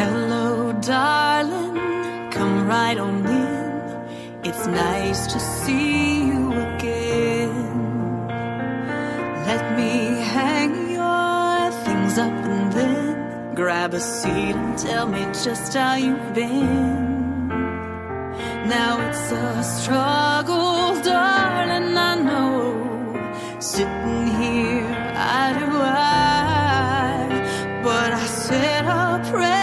Hello, darling, come right on in. It's nice to see you again. Let me hang your things up and then grab a seat and tell me just how you've been. Now it's a struggle, darling, I know, sitting here eye to eye, but I said a prayer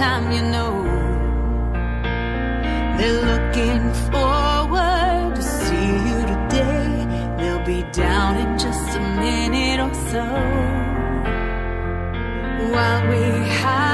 time, you know, they're looking forward to see you today. They'll be down in just a minute or so while we hide.